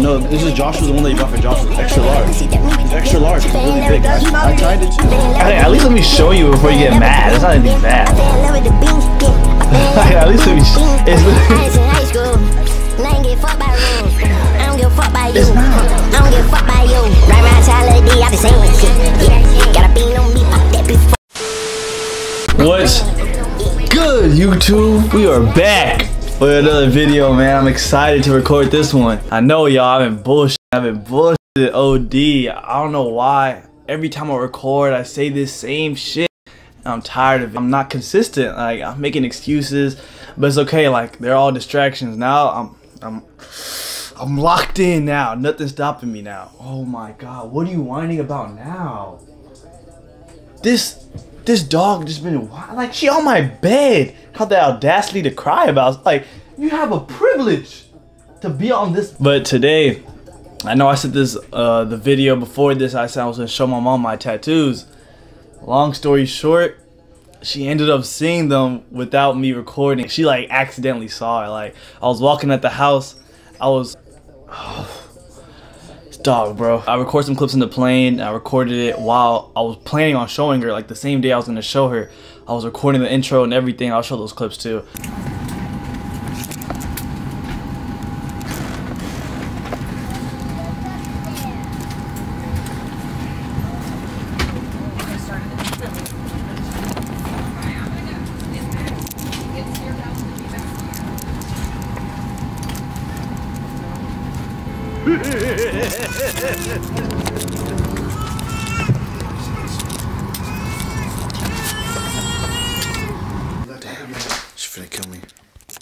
No, this is Joshua's, the one that you bought for Joshua. Extra large. Extra large. It's really big. I tried it too. At least let me show you before you get mad. It's not anything bad. At least let me show you. It's not. What's good, YouTube? We are back with another video, man. I'm excited to record this one. I know y'all, I've been bullshitting OD. I don't know why. Every time I record, I say this same shit. I'm tired of it. I'm not consistent. Like, I'm making excuses, but it's okay. Like, they're all distractions. Now I'm locked in now. Nothing's stopping me now. Oh my God, what are you whining about now? This dog just been wild. Like, she on my bed. Had the audacity to cry about. Like, you have a privilege to be on this. But today, I know I said this, the video before this, I said I was gonna show my mom my tattoos. Long story short, she ended up seeing them without me recording. She like accidentally saw it. Like, I was walking at the house. I was, dog, bro. I recorded some clips in the plane. I recorded it while I was planning on showing her, like the same day I was gonna show her. I was recording the intro and everything. I'll show those clips too.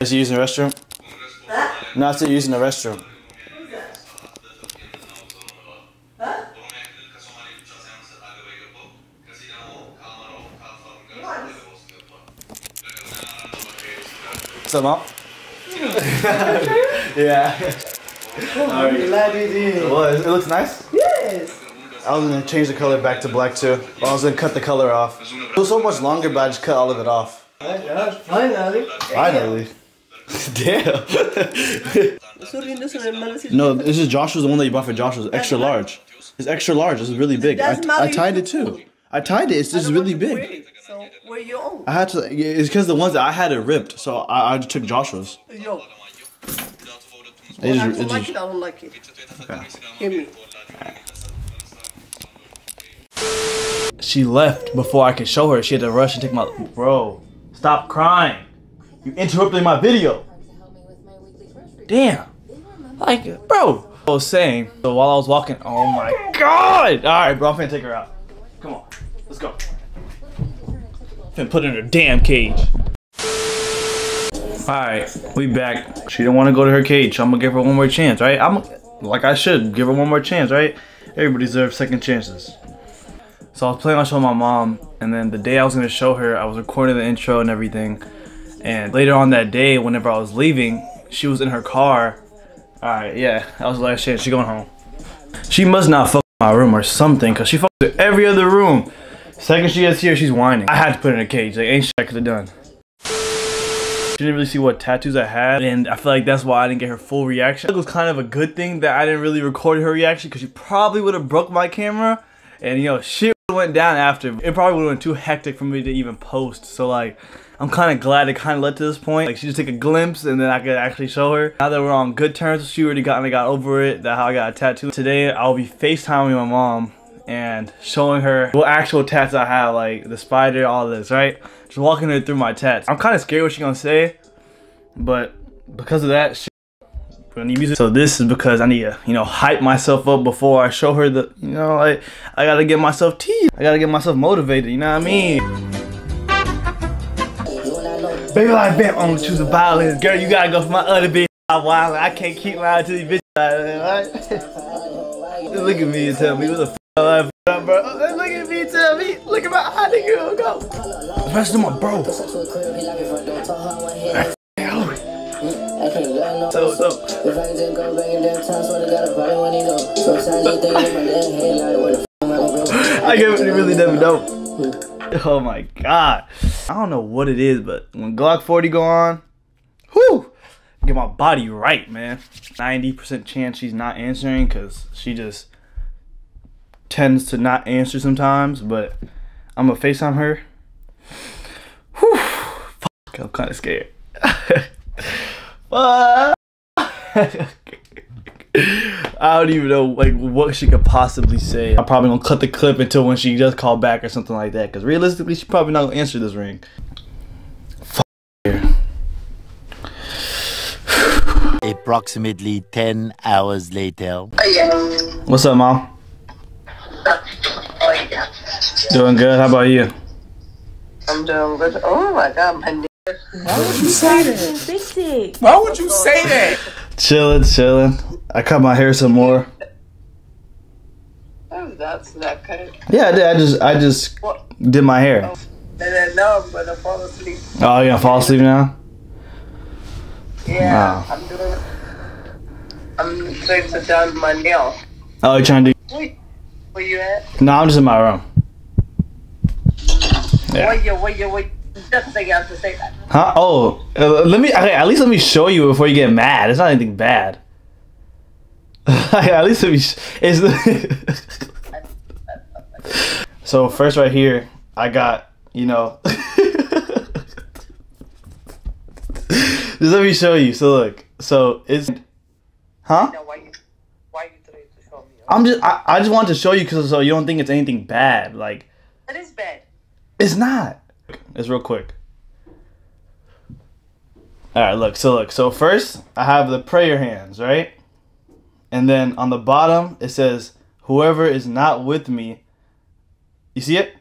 Is he using the restroom? Huh? No, I said using the restroom. Who's that? Huh? What's up, Mom? Yeah. I'm glad you did. Well, it looks nice? Yes. I was going to change the color back to black too. I was going to cut the color off. It was so much longer, but I just cut all of it off. Finally. Finally. Damn. No, this is Joshua's, the one that you bought for Joshua's. Extra large. It's extra large. It's really big. I tied it too. I tied it. It's just really big. So where you own? I had to. It's because the ones that I had it ripped. So I just took Joshua's. Yo. I don't like it. I don't like it. Okay. Give me. She left before I could show her. She had to rush and take my bro. Stop crying. You interrupted my video. Damn. Like, bro. I was saying, so while I was walking, oh my God. All right, bro, I'm finna take her out. Come on, let's go. Finna put her in her damn cage. All right, we back. She didn't want to go to her cage, so I'm gonna give her one more chance, right? I'm like, I should give her one more chance, right? Everybody deserves second chances. So I was planning on showing my mom, and then the day I was gonna show her, I was recording the intro and everything. And later on that day, whenever I was leaving, she was in her car. All right, yeah, that was the last chance. She going home. She must not fuck my room or something, cause she fucks with every other room. Second she gets here, she's whining. I had to put her in a cage. Like, ain't shit I could've done. She didn't really see what tattoos I had, and I feel like that's why I didn't get her full reaction. It was kind of a good thing that I didn't really record her reaction, cause she probably would've broke my camera, and you know, shit went down after. It probably would have been too hectic for me to even post, so like I'm kind of glad it kind of led to this point. Like, she just took a glimpse and then I could actually show her. Now that we're on good terms, she already got over it, that how I got a tattoo. Today I'll be FaceTiming my mom and showing her what actual tats I have, like the spider, all this, right? Just walking her through my tats. I'm kind of scared what she's gonna say, but because of that, so this is because I need to, you know, hype myself up before I show her the, you know, like, I gotta get myself teased. I gotta get myself motivated, you know what I mean? Baby, like, bam, I'm gonna choose a violin. Girl, you gotta go for my other bitch. I can't keep lying to these bitches out there, right? Look at me and tell me, what the f*** I up, bro? Look at me and tell me, look at my eye, nigga, go. The rest of my bro. I really never know. Oh my God. I don't know what it is, but when Glock 40 go on, whoo, get my body right, man. 90% chance she's not answering because she just tends to not answer sometimes, but I'm gonna FaceTime her. Whew, fuck, I'm kind of scared. Fuck. I don't even know like what she could possibly say. I'm probably gonna cut the clip until when she does call back or something like that, because realistically she's probably not gonna answer this ring. Fuck. Approximately 10 hours later. What's up, Mom? Doing good. How about you? I'm doing good. Oh my God, my nigga. Why would you say that? Why would you say that? Chilling. I cut my hair some more. Oh, that's not cut. Yeah, I did. I just what? Did my hair. Oh, and then now I'm gonna fall asleep. Oh, you gonna fall asleep now? Yeah, wow. I'm trying to down my nail. Oh, you trying to do? Wait, where you at? No, I'm just in my room. Yeah. Wait. Just like you have to say that. Huh? Oh, at least let me show you before you get mad. It's not anything bad. At least let me. So first, right here, I got, you know. Just let me show you. So look. So it's. Huh? Now why you trying to show me? I just want to show you because so you don't think it's anything bad. Like. It is bad. It's not. It's real quick. All right, look. So first, I have the prayer hands, right? And then on the bottom, it says, whoever is not with me. You see it?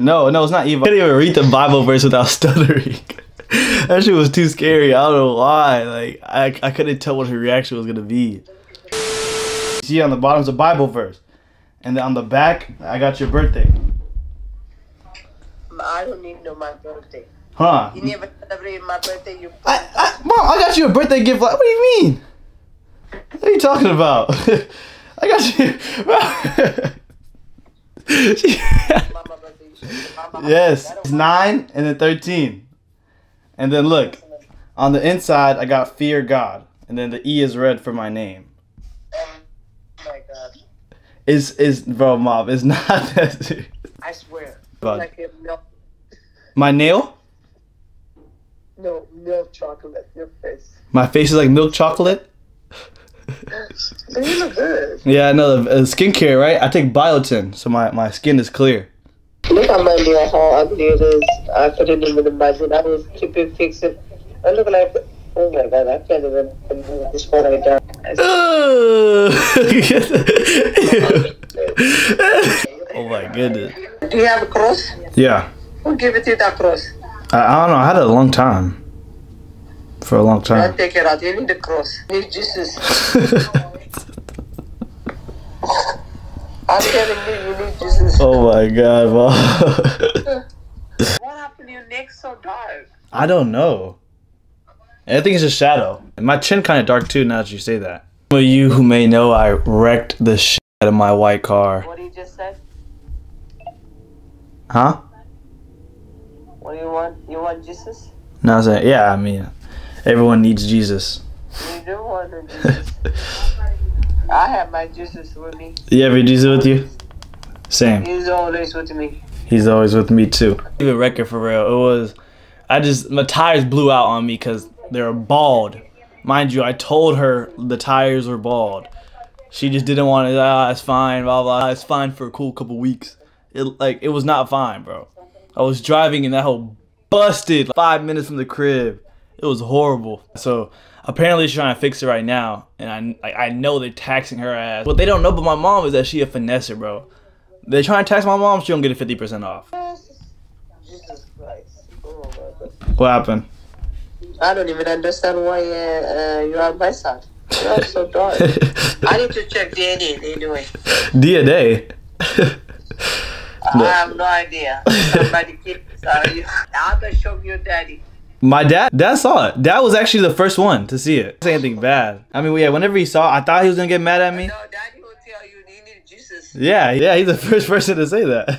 No, it's not evil. I couldn't even read the Bible verse without stuttering. That shit was too scary. I don't know why. Like, I couldn't tell what her reaction was going to be. You see, on the bottom is a Bible verse. And then on the back, I got your birthday. I don't even know my birthday. Huh? You never celebrated my birthday. You. Mom, I got you a birthday gift. What do you mean? What are you talking about? I got you. Yes, it's 9 and then 13. And then look, on the inside, I got fear God. And then the E is red for my name. Oh my God. Bro, Mom, it's not that serious. I swear. Like milk. My nail? No, milk chocolate. Your face. My face is like milk chocolate? You look good. Yeah, I know. Skincare, right? I take biotin, so my skin is clear. Look at my nail, how ugly it is. I couldn't even imagine. I was keeping fixing. I look like, oh my God, I can't even move this one right down. Oh my goodness. Do you have a cross? Yeah. Who gave it to you, that cross? I don't know. I had it a long time. For a long time. I take it out. You need the cross. You need Jesus. I'm telling you need Jesus. Oh my God, Mom. What happened to your neck so dark? I don't know. I think it's a shadow. And my chin kind of dark too now that you say that. For you who may know, I wrecked the shit out of my white car. What did you just say? Huh? What do you want? You want Jesus? No, I was like, yeah, I mean, everyone needs Jesus. You do want a Jesus. I have my Jesus with me. You have your Jesus with you? Same. He's always with me. He's always with me, too. Even record, for real. It was, my tires blew out on me because they were bald. Mind you, I told her the tires were bald. She just didn't want it. Ah, it's fine, blah, blah. It's fine for a cool couple weeks. It was not fine, bro. I was driving and that whole busted 5 minutes from the crib. It was horrible. So apparently she's trying to fix it right now, and I know they're taxing her ass. What they don't know, but my mom is that she a finesser, bro. They trying to tax my mom. She don't get a 50% off. Jesus Christ! Oh my God. What happened? I don't even understand why you are my son. You are so dark. I need to check DNA anyway. DNA. No. I have no idea. Somebody keep sorry. I'm gonna show your daddy. My dad? Dad saw it. Dad was actually the first one to see it. It's anything bad. I mean, yeah, whenever he saw it, I thought he was gonna get mad at me. No, daddy will tell you you need Jesus. Yeah, he's the first person to say that. I'm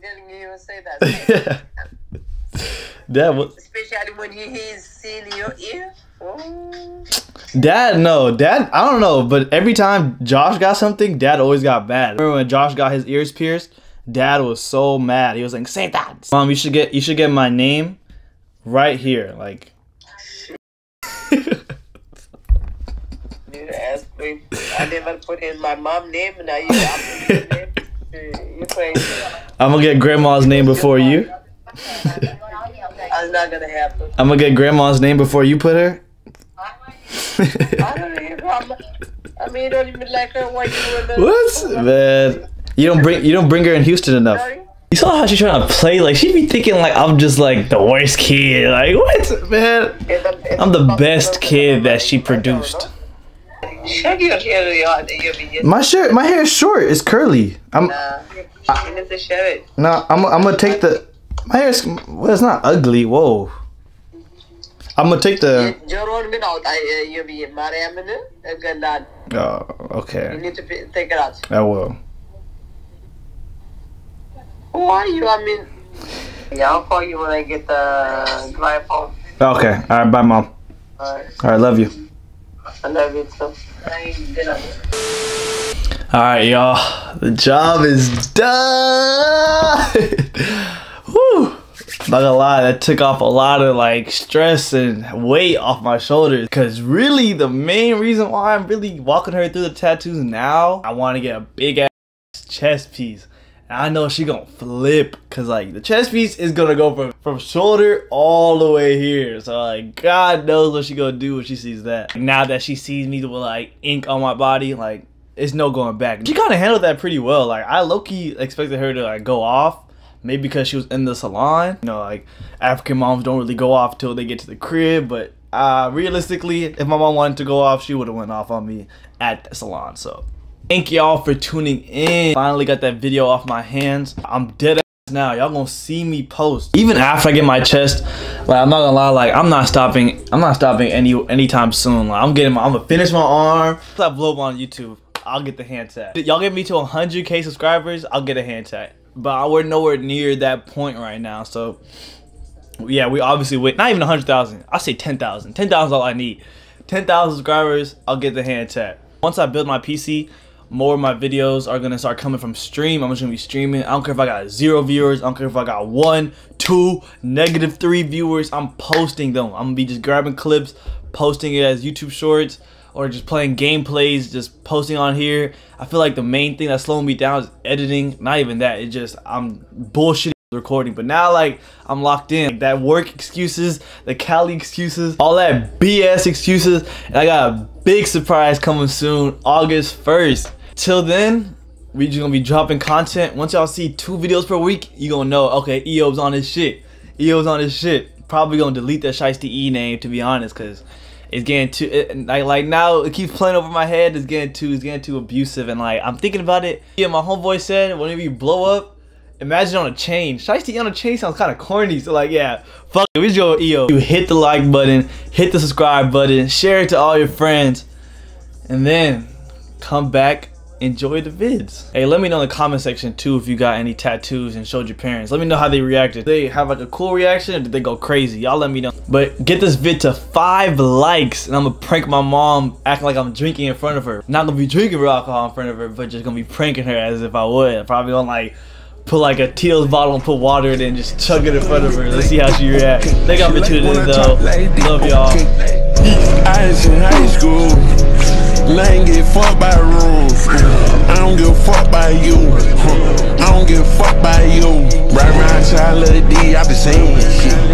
telling you, he will say that. Yeah. That was especially when he hears in your ear. Oh. Dad, no, Dad, I don't know, but every time Josh got something, Dad always got mad. Remember when Josh got his ears pierced? Dad was so mad. He was like, "Say that, Mom. You should get my name right here, like." I never put in my mom's name, and now you're crazy. I'm gonna get grandma's name before you. I'm not gonna happen. I'm gonna get grandma's name before you put her. I don't even. I mean, you don't even like her when you were. What, man? You don't bring her in Houston enough. You saw how she's trying to play. Like she'd be thinking like I'm just like the worst kid. Like what, man? I'm the best kid that she produced. Shut your hair, my hair is short. It's curly. I'm gonna take the. My hair is well. It's not ugly. Whoa. I'm gonna take the. Oh, okay. You need to take it out. I will. Who are you? I mean. Yeah, I'll call you when I get the drive home. Okay. All right. Bye, Mom. All right. All right. Love you. I love you too. Alright y'all, the job is done. Woo! Not gonna lie, that took off a lot of like stress and weight off my shoulders, because really the main reason why I'm really walking her through the tattoos now, I want to get a big ass chest piece. And I know she gonna flip, because like the chest piece is gonna go from shoulder all the way here. So like God knows what she gonna do when she sees that. Now that she sees me with like ink on my body, like it's no going back. She kind of handled that pretty well. Like I low-key expected her to like go off, maybe because she was in the salon. You know, like African moms don't really go off till they get to the crib, but realistically, if my mom wanted to go off, she would have went off on me at the salon. So thank y'all for tuning in. Finally got that video off my hands. I'm dead ass now. Y'all gonna see me post. Even after I get my chest, like I'm not gonna lie, like I'm not stopping anytime soon. Like I'm gonna finish my arm. If I blow up on YouTube, I'll get the hand tag. Y'all get me to 100K subscribers, I'll get a hand tag. But we're nowhere near that point right now. So yeah, we obviously went not even 100,000. I say 10,000. 10,000 all I need. 10,000 subscribers, I'll get the hand tag. Once I build my PC, more of my videos are gonna start coming from stream. I'm just gonna be streaming. I don't care if I got 0 viewers. I don't care if I got 1, 2, -3 viewers. I'm posting them. I'm gonna be just grabbing clips, posting it as YouTube shorts, or just playing gameplays, just posting on here. I feel like the main thing that's slowing me down is editing. Not even that. It's just I'm bullshitting recording. But now like I'm locked in. Like, that work excuses, the Cali excuses, all that BS excuses. And I got a big surprise coming soon, August 1st. Till then, we just gonna be dropping content. Once y'all see 2 videos per week, you gonna know, okay, EO's on his shit. EO's on his shit. Probably gonna delete that shiesty E name, to be honest, cause it's getting too, like now it keeps playing over my head. It's getting too abusive, and like I'm thinking about it. Yeah, my homeboy said, whenever you blow up, imagine on a chain. Shiesty on a chain sounds kind of corny, so like yeah, fuck it, we just go with EO. You hit the like button, hit the subscribe button, share it to all your friends, and then come back. Enjoy the vids. Hey, let me know in the comment section too if you got any tattoos and showed your parents. Let me know how they reacted. Did they have like a cool reaction or did they go crazy? Y'all let me know. But get this vid to 5 likes and I'm gonna prank my mom acting like I'm drinking in front of her. Not gonna be drinking real alcohol in front of her, but just gonna be pranking her as if I would. I'm probably gonna like put like a Tito's bottle and put water in it and just chug it in front of her. Let's see how she reacts. Thank y'all for tuning in though. Love y'all. I was in high school. I ain't get fucked by rules. I don't give a fuck by you. I don't give a fuck by you. Right around child of the D, I been saying shit.